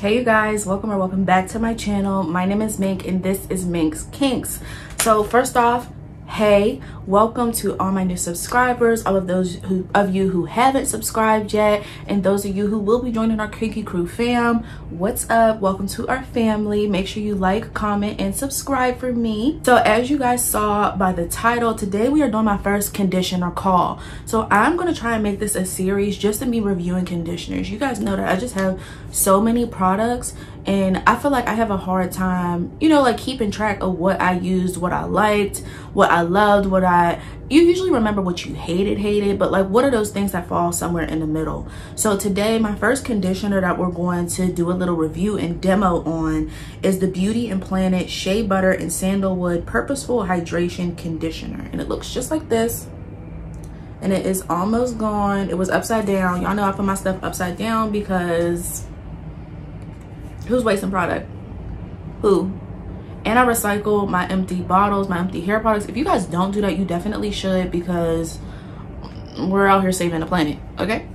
Hey you guys, welcome or welcome back to my channel. My name is Mink and this is Mink's Kinks. So first off, hey, welcome to all my new subscribers, all of those of you who haven't subscribed yet, and those of you who will be joining our Kinky Crew fam. What's up? Welcome to our family. Make sure you like, comment, and subscribe for me. So as you guys saw by the title, today we are doing my first conditioner call. So I'm gonna try and make this a series just to me reviewing conditioners. You guys know that I just have so many products and I feel like I have a hard time, you know, like keeping track of what I used, what I liked, what I loved, what I... You usually remember what you hated, but like what are those things that fall somewhere in the middle? So today, my first conditioner that we're going to do a little review and demo on is the Beauty and Planet Shea Butter and Sandalwood Purposeful Hydration Conditioner. And it looks just like this. And it is almost gone. It was upside down. Y'all know I put my stuff upside down because... who's wasting product? Who? And I recycle my empty bottles, my empty hair products. If you guys don't do that, you definitely should, because we're out here saving the planet, okay?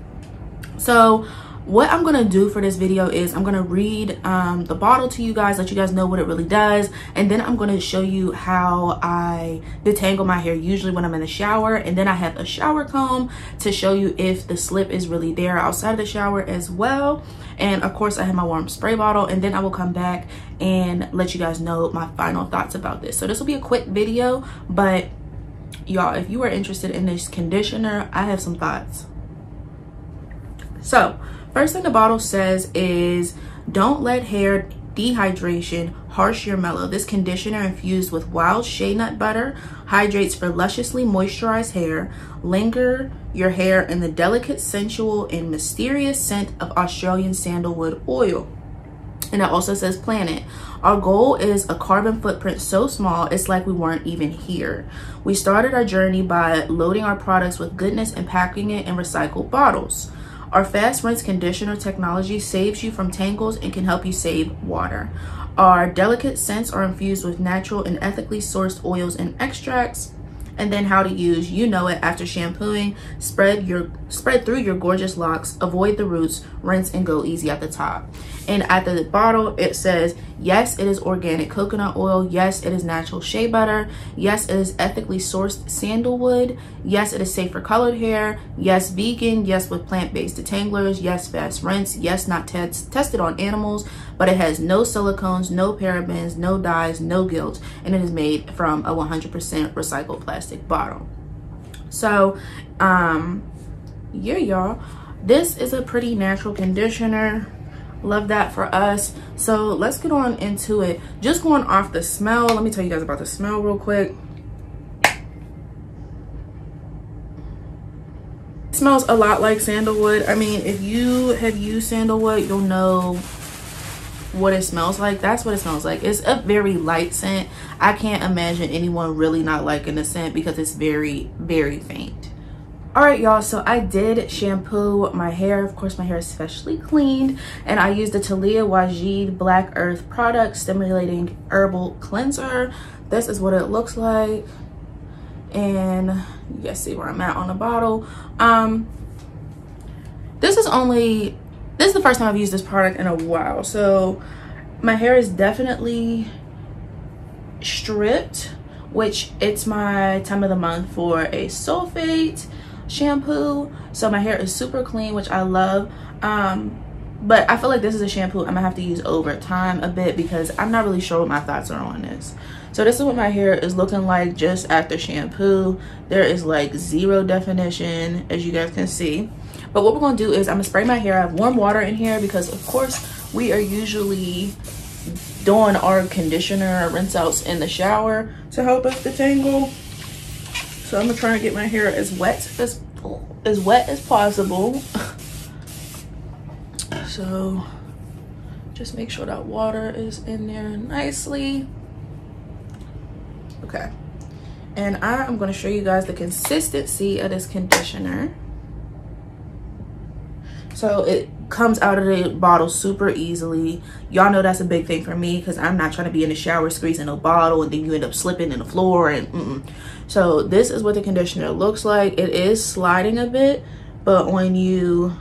So what I'm gonna do for this video is I'm gonna read the bottle to you guys, let you guys know what it really does, and then I'm gonna show you how I detangle my hair usually when I'm in the shower, and then I have a shower comb to show you if the slip is really there outside of the shower as well. And of course I have my warm spray bottle, and then I will come back and let you guys know my final thoughts about this. So this will be a quick video, but y'all, if you are interested in this conditioner, I have some thoughts. So first thing the bottle says is, don't let hair dehydration harsh your mellow. This conditioner infused with wild shea nut butter hydrates for lusciously moisturized hair. Linger your hair in the delicate, sensual, and mysterious scent of Australian sandalwood oil. And it also says planet. Our goal is a carbon footprint so small, it's like we weren't even here. We started our journey by loading our products with goodness and packing it in recycled bottles. Our fast rinse conditioner technology saves you from tangles and can help you save water. Our delicate scents are infused with natural and ethically sourced oils and extracts. And then how to use, you know it, after shampooing, spread through your gorgeous locks, avoid the roots, rinse and go easy at the top. And at the bottle, it says, yes, it is organic coconut oil. Yes, it is natural shea butter. Yes, it is ethically sourced sandalwood. Yes, it is safe for colored hair. Yes, vegan. Yes, with plant-based detanglers. Yes, fast rinse. Yes, not tested on animals, but it has no silicones, no parabens, no dyes, no guilt, and it is made from a 100% recycled plastic bottle. So, yeah, y'all, this is a pretty natural conditioner. Love that for us. So let's get on into it. Just going off the smell, let me tell you guys about the smell real quick. It smells a lot like sandalwood. I mean, if you have used sandalwood, you'll know what it smells like. That's what it smells like. It's a very light scent. I can't imagine anyone really not liking the scent because it's very, very faint. All right, y'all, so I did shampoo my hair. Of course, my hair is freshly cleaned, and I used the Talia Wajid Black Earth product stimulating herbal cleanser. This is what it looks like, and you guys see where I'm at on the bottle. This is the first time I've used this product in a while, so my hair is definitely stripped, which it's my time of the month for a sulfate shampoo, so my hair is super clean, which I love. But I feel like this is a shampoo I'm gonna have to use over time a bit because I'm not really sure what my thoughts are on this. So this is what my hair is looking like just after shampoo. There is like zero definition, as you guys can see, but what we're gonna do is I'm gonna spray my hair. I have warm water in here because of course we are usually doing our conditioner rinse outs in the shower to help us detangle. So I'm gonna try and get my hair as wet as possible. So just make sure that water is in there nicely. Okay, and I am gonna show you guys the consistency of this conditioner. So it comes out of the bottle super easily. Y'all know that's a big thing for me because I'm not trying to be in the shower squeezing a bottle and then you end up slipping in the floor and So this is what the conditioner looks like. It is sliding a bit, but when you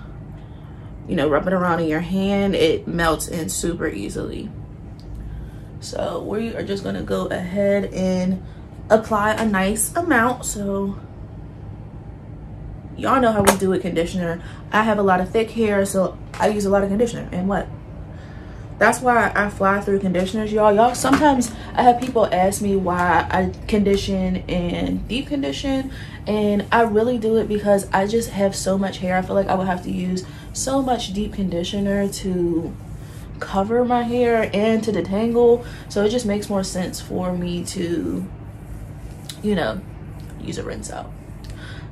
you know, rub it around in your hand, it melts in super easily. So we are just gonna go ahead and apply a nice amount. So y'all know how we do with conditioner. I have a lot of thick hair, so I use a lot of conditioner. And what? That's why I fly through conditioners, y'all. Y'all, sometimes I have people ask me why I condition and deep condition, and I really do it because I just have so much hair. I feel like I would have to use so much deep conditioner to cover my hair and to detangle. So it just makes more sense for me to, you know, use a rinse out.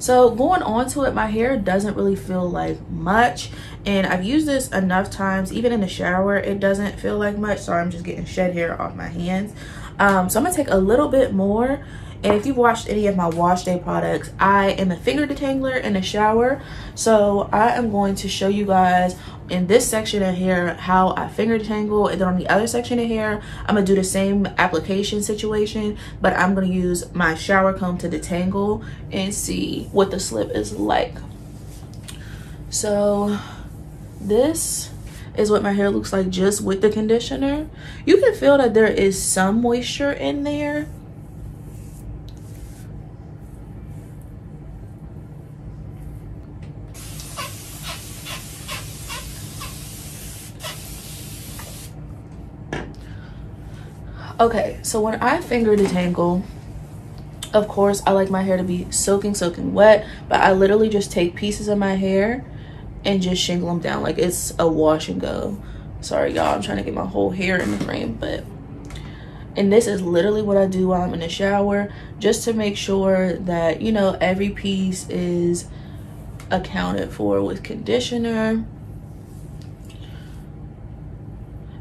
So going on to it, my hair doesn't really feel like much, and I've used this enough times, even in the shower, it doesn't feel like much. So I'm just getting shed hair off my hands. So I'm gonna take a little bit more. And if you've watched any of my wash day products, I am a finger detangler in the shower. So I am going to show you guys in this section of hair how I finger detangle, and then on the other section of hair, I'm gonna do the same application situation, but I'm gonna use my shower comb to detangle and see what the slip is like. So this is what my hair looks like just with the conditioner. You can feel that there is some moisture in there. Okay, so when I finger detangle, of course, I like my hair to be soaking wet, but I literally just take pieces of my hair and just shingle them down like it's a wash and go. Sorry, y'all, I'm trying to get my whole hair in the frame, but... And this is literally what I do while I'm in the shower, just to make sure that, you know, every piece is accounted for with conditioner.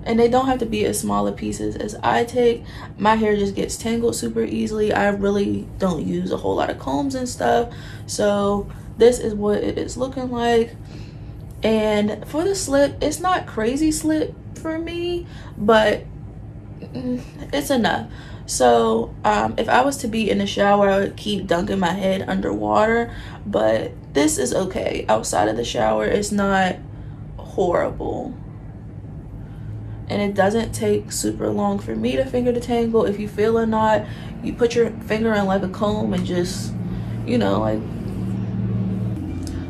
And they don't have to be as small of pieces as I take. My hair just gets tangled super easily. I really don't use a whole lot of combs and stuff. So this is what it is looking like. And for the slip, it's not crazy slip for me, but it's enough. So if I was to be in the shower, I would keep dunking my head underwater, but this is okay. Outside of the shower, it's not horrible. And it doesn't take super long for me to finger detangle. If you feel or not, you put your finger in like a comb and just, you know, like.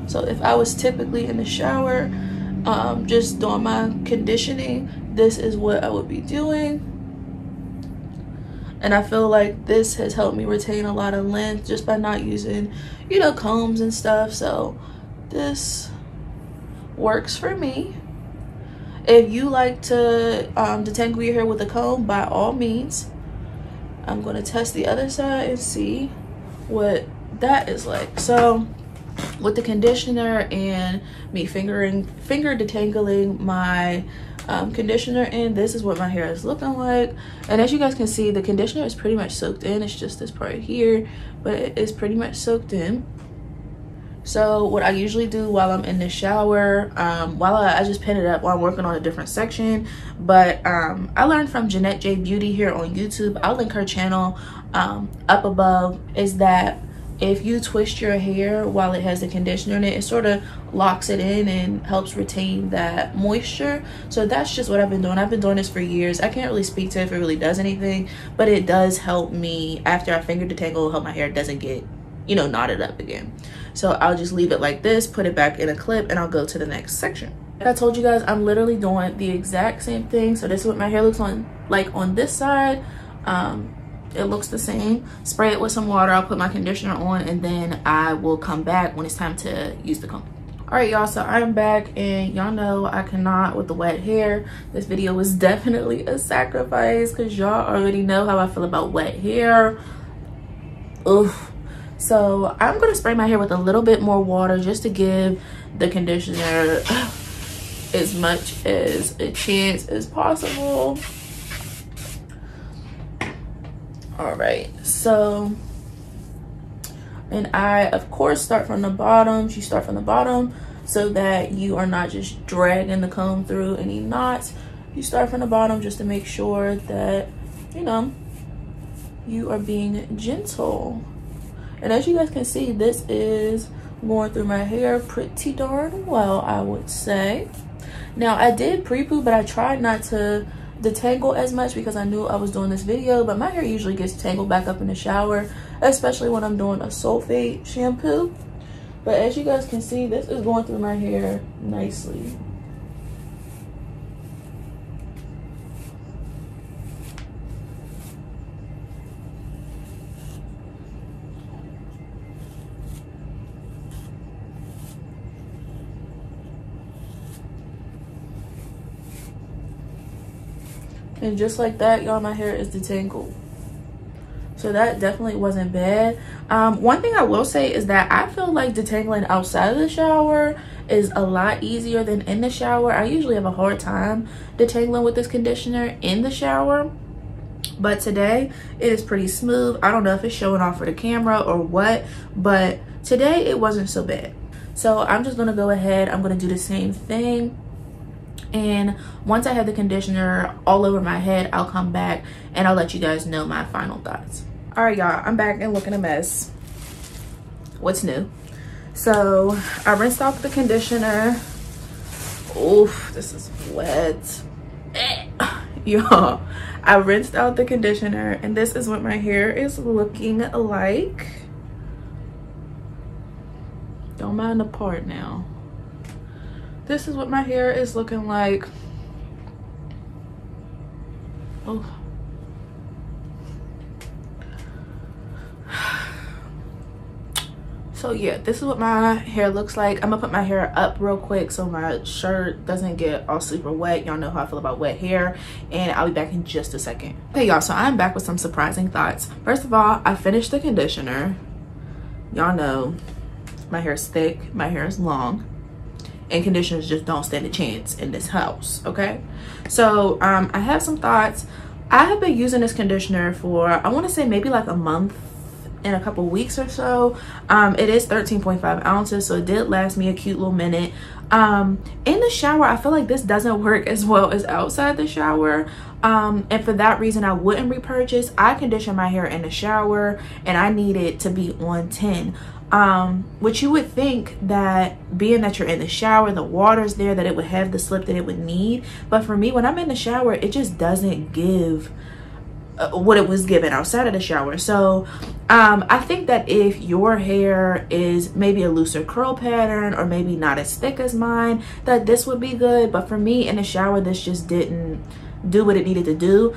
So if I was typically in the shower, just doing my conditioning, this is what I would be doing. And I feel like this has helped me retain a lot of length just by not using, you know, combs and stuff. So this works for me. If you like to detangle your hair with a comb, by all means. I'm going to test the other side and see what that is like. So with the conditioner and me finger detangling my conditioner in, this is what my hair is looking like. And as you guys can see, the conditioner is pretty much soaked in. It's just this part here, but it is pretty much soaked in. So what I usually do while I'm in the shower, I just pin it up while I'm working on a different section. But I learned from Jeanette J. Beauty here on YouTube, I'll link her channel up above, is that if you twist your hair while it has the conditioner in it, it sort of locks it in and helps retain that moisture. So that's just what I've been doing. I've been doing this for years. I can't really speak to if it really does anything, but it does help me after I finger detangle, help my hair doesn't get, you know, knotted up again. So I'll just leave it like this, put it back in a clip, and I'll go to the next section. Like I told you guys, I'm literally doing the exact same thing. So this is what my hair looks like on this side. It looks the same. Spray it with some water. I'll put my conditioner on, and then I will come back when it's time to use the comb. All right, y'all, so I'm back, and y'all know I cannot with the wet hair. This video was definitely a sacrifice because y'all already know how I feel about wet hair. Oof. So I'm gonna spray my hair with a little bit more water just to give the conditioner as much as a chance as possible. All right, so, and I of course start from the bottom. You start from the bottom so that you are not just dragging the comb through any knots. You start from the bottom just to make sure that, you know, you are being gentle. And as you guys can see, this is going through my hair pretty darn well, I would say. Now, I did pre-poo, but I tried not to detangle as much because I knew I was doing this video, but my hair usually gets tangled back up in the shower, especially when I'm doing a sulfate shampoo. But as you guys can see, this is going through my hair nicely. And just like that, y'all, my hair is detangled. So that definitely wasn't bad. One thing I will say is that I feel like detangling outside of the shower is a lot easier than in the shower. I usually have a hard time detangling with this conditioner in the shower, but today it is pretty smooth. I don't know if it's showing off for the camera or what, but today it wasn't so bad. So I'm just gonna go ahead, I'm gonna do the same thing. And once I have the conditioner all over my head, I'll come back and I'll let you guys know my final thoughts. All right, y'all, I'm back and looking a mess. What's new? So I rinsed off the conditioner. Oof, this is wet. Y'all, I rinsed out the conditioner and this is what my hair is looking like. Don't mind the part now. This is what my hair is looking like. Oh. So yeah, this is what my hair looks like. I'm gonna put my hair up real quick so my shirt doesn't get all super wet. Y'all know how I feel about wet hair, and I'll be back in just a second. Okay, y'all, so I'm back with some surprising thoughts. First of all, I finished the conditioner. Y'all know my hair is thick, my hair is long, and conditioners just don't stand a chance in this house, okay? So I have some thoughts. I have been using this conditioner for, I want to say maybe like a month and a couple weeks or so. It is 13.5 ounces, so it did last me a cute little minute. In the shower, I feel like this doesn't work as well as outside the shower. And for that reason, I wouldn't repurchase. I condition my hair in the shower and I need it to be on 10. Which you would think that being that you're in the shower, the water's there, that it would have the slip that it would need. But for me, when I'm in the shower, it just doesn't give what it was given outside of the shower. So I think that if your hair is maybe a looser curl pattern or maybe not as thick as mine, that this would be good. But for me in the shower, this just didn't do what it needed to do.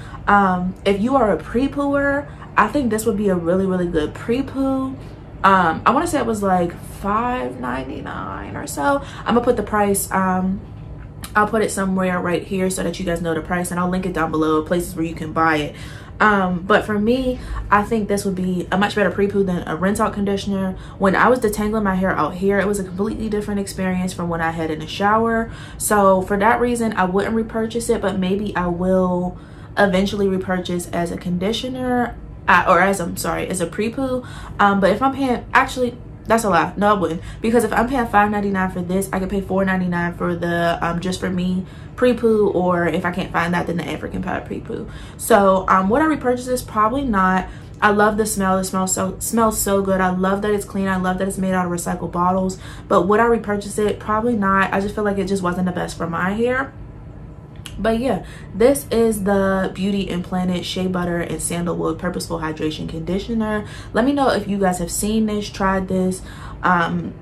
If you are a pre-pooer, I think this would be a really, really good pre-poo. I want to say it was like $5.99 or so. I'm gonna put the price, I'll put it somewhere right here so that you guys know the price, and I'll link it down below, places where you can buy it. But for me, I think this would be a much better pre-poo than a rinse out conditioner. When I was detangling my hair out here, it was a completely different experience from what I had in the shower. So for that reason, I wouldn't repurchase it, but maybe I will eventually repurchase as a conditioner. As a pre-poo. But if I'm paying, actually that's a lie, no I wouldn't, because if I'm paying $5.99 for this, I could pay $4.99 for the Just For Me pre-poo, or if I can't find that, then the African Pie pre-poo. So would I repurchase this? Probably not. I love the smell. It smells so good. I love that it's clean. I love that it's made out of recycled bottles. But would I repurchase it? Probably not. I just feel like it just wasn't the best for my hair. But yeah, this is the Beauty and Planet Shea Butter and Sandalwood Purposeful Hydration Conditioner. Let me know if you guys have seen this, tried this.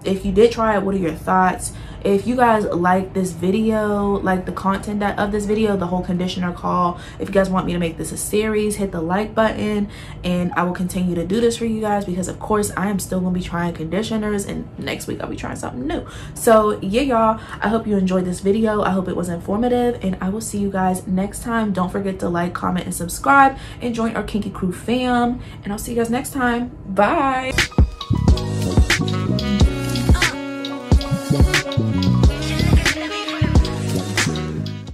If you did try it, what are your thoughts? If you guys like this video, like the content of this video, the whole conditioner haul, if you guys want me to make this a series, hit the like button and I will continue to do this for you guys, because of course I am still gonna be trying conditioners, and next week I'll be trying something new. So yeah, y'all, I hope you enjoyed this video. I hope it was informative, and I will see you guys next time. Don't forget to like, comment, and subscribe, and join our Kinky Crew fam, and I'll see you guys next time. Bye.